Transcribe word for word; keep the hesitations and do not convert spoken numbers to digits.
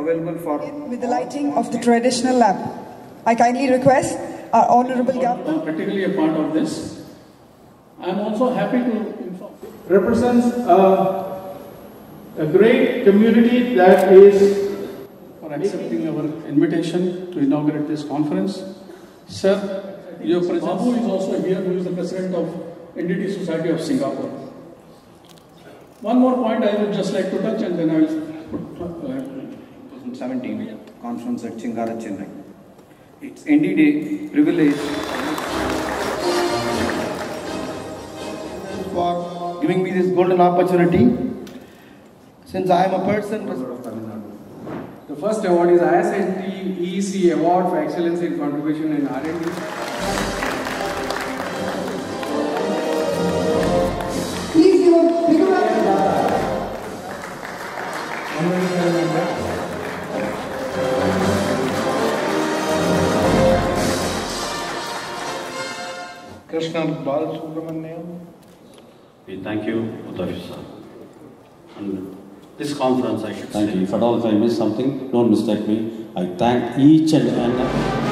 available for... With the lighting of the traditional lamp. I kindly request our Honourable Governor... particularly a part of this. I am also happy to inform... represents a, a great community that is... for accepting our invitation to inaugurate this conference. Sir, your presence... Babu is also here, who is the President of N D T Society of Singapore. One more point I would just like to touch, and then I will put uh, twenty seventeen conference at Chingara Chennai. It's N D Day privilege for giving me this golden opportunity. Since I am a person, the first award is I S N T E C Award for Excellence in Contribution in R and D. Please give a big round. Krishna Balasubramanian. We thank you, Uttavish sir. And this conference, I should thank say. Thank you. If at all, if I miss something, don't mistake me. I thank each and every.